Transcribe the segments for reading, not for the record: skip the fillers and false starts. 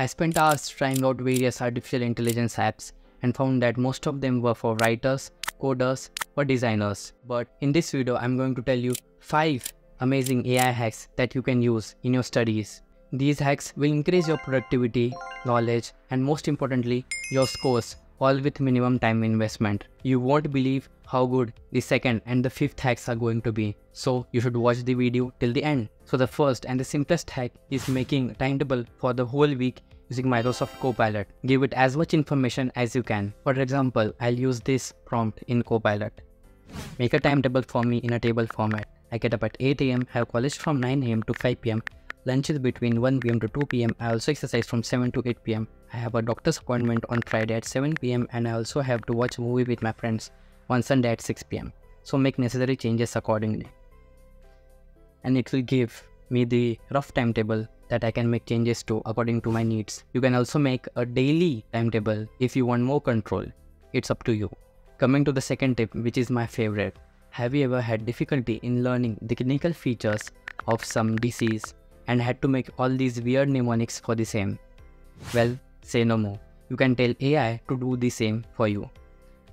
I spent hours trying out various artificial intelligence apps and found that most of them were for writers, coders, or designers. But in this video, I'm going to tell you 5 amazing AI hacks that you can use in your studies. These hacks will increase your productivity, knowledge, and most importantly, your scores, all with minimum time investment. You won't believe how good the second and the fifth hacks are going to be, so you should watch the video till the end. So the first and the simplest hack is making a timetable for the whole week using Microsoft Copilot. Give it as much information as you can. For example, I'll use this prompt in Copilot. Make a timetable for me in a table format. I get up at 8 AM, have college from 9 AM to 5 PM, lunch is between 1 PM to 2 PM, I also exercise from 7 to 8 PM, I have a doctor's appointment on Friday at 7 PM and I also have to watch a movie with my friends on Sunday at 6 PM. So make necessary changes accordingly. And it will give me the rough timetable that I can make changes to according to my needs. You can also make a daily timetable if you want more control. It's up to you. Coming to the second tip, which is my favorite. Have you ever had difficulty in learning the clinical features of some disease and had to make all these weird mnemonics for the same? Well, say no more. You can tell AI to do the same for you.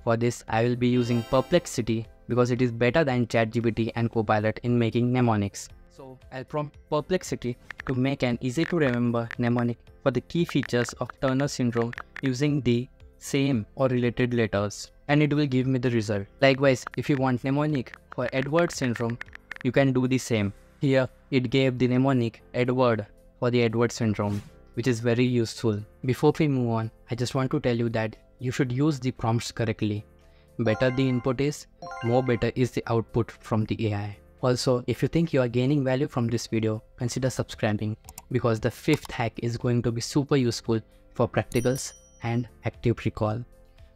For this, I will be using Perplexity because it is better than ChatGPT and Copilot in making mnemonics. So I'll prompt Perplexity to make an easy to remember mnemonic for the key features of Turner syndrome using the same or related letters, and it will give me the result. Likewise, if you want mnemonic for Edwards syndrome, you can do the same. Here, it gave the mnemonic Edward for the Edwards syndrome, which is very useful. Before we move on, I just want to tell you that you should use the prompts correctly. Better the input is, more better is the output from the AI. Also, if you think you are gaining value from this video, consider subscribing, because the fifth hack is going to be super useful for practicals and active recall.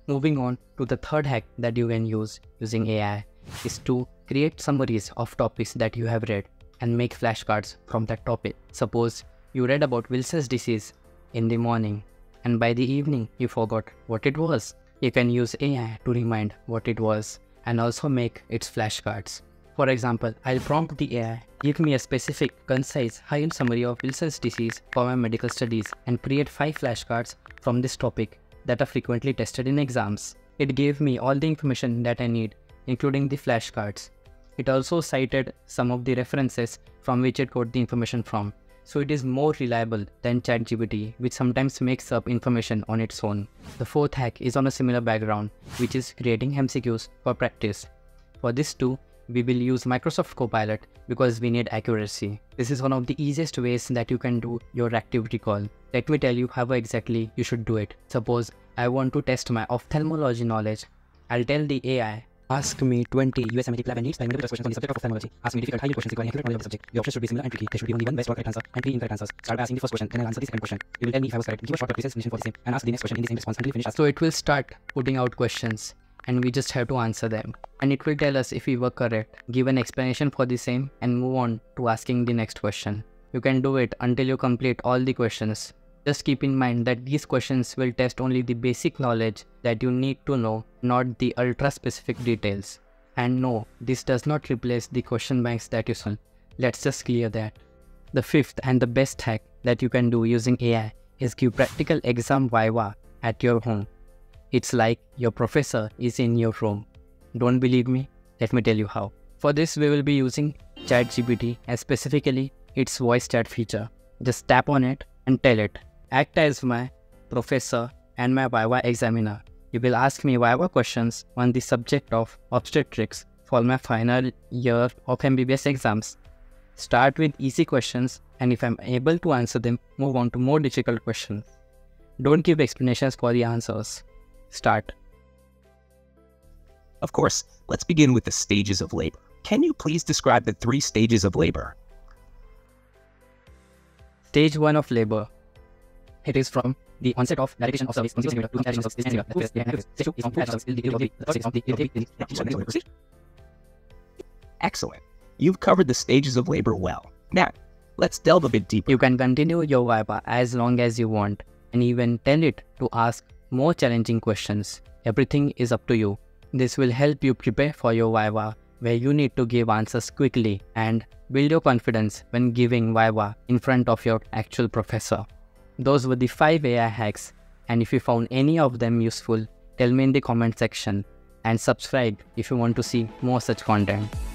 Moving on to the third hack that you can use using AI is to create summaries of topics that you have read and make flashcards from that topic. Suppose you read about Wilson's disease in the morning, and by the evening you forgot what it was. You can use AI to remind what it was and also make its flashcards. For example, I'll prompt the AI, give me a specific, concise, high-end summary of Wilson's disease for my medical studies and create 5 flashcards from this topic that are frequently tested in exams. It gave me all the information that I need, including the flashcards. It also cited some of the references from which it got the information from. So it is more reliable than ChatGPT, which sometimes makes up information on its own. The fourth hack is on a similar background, which is creating MCQs for practice. For this too, we will use Microsoft Copilot because we need accuracy. This is one of the easiest ways that you can do your active recall. Let me tell you how exactly you should do it. Suppose I want to test my ophthalmology knowledge. I'll tell the AI, ask me 20 US MAT lab and NEET standard questions on the subject of ophthalmology. Ask me difficult, highly questions requiring accurate knowledge of the subject. The options should be similar and tricky. There should be only one best or correct answer and 3 incorrect answers. Start by asking the first question, then I'll answer the second question. You will tell me if I was correct. Give a short explanation for the same and ask the next question in the same response until you finish asking. So it will start putting out questions and we just have to answer them. And it will tell us if we were correct, give an explanation for the same and move on to asking the next question. You can do it until you complete all the questions. Just keep in mind that these questions will test only the basic knowledge that you need to know, not the ultra-specific details. And no, this does not replace the question banks that you solve. Let's just clear that. The fifth and the best hack that you can do using AI is give practical exam viva at your home. It's like your professor is in your room. Don't believe me? Let me tell you how. For this, we will be using ChatGPT and specifically its voice chat feature. Just tap on it and tell it, act as my professor and my viva examiner. You will ask me viva questions on the subject of obstetrics for my final year of MBBS exams. Start with easy questions, and if I'm able to answer them, move on to more difficult questions. Don't give explanations for the answers. Start. Of course, let's begin with the stages of labor. Can you please describe the 3 stages of labor? Stage 1 of labor. It is from the onset of dedication of service. Excellent. You've covered the stages of labor well. Now, let's delve a bit deeper. You can continue your viva as long as you want and even tell it to ask more challenging questions. Everything is up to you. This will help you prepare for your viva, where you need to give answers quickly and build your confidence when giving viva in front of your actual professor. Those were the 5 AI hacks, and if you found any of them useful, tell me in the comment section, and subscribe if you want to see more such content.